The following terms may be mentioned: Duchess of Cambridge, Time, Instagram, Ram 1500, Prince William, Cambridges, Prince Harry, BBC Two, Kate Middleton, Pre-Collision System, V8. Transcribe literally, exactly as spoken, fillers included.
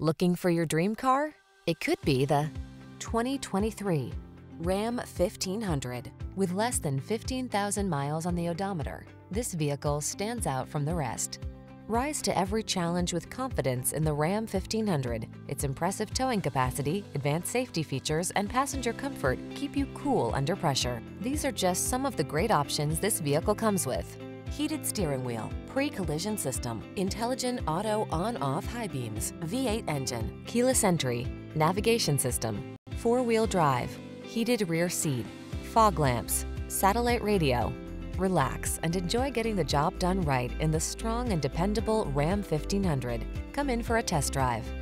Looking for your dream car? It could be the twenty twenty-three Ram fifteen hundred. With less than fifteen thousand miles on the odometer, this vehicle stands out from the rest. Rise to every challenge with confidence in the Ram fifteen hundred. Its impressive towing capacity, advanced safety features, and passenger comfort keep you cool under pressure. These are just some of the great options this vehicle comes with: heated steering wheel, pre-collision system, intelligent auto on-off high beams, V eight engine, keyless entry, navigation system, four-wheel drive, heated rear seat, fog lamps, satellite radio. Relax and enjoy getting the job done right in the strong and dependable Ram fifteen hundred. Come in for a test drive.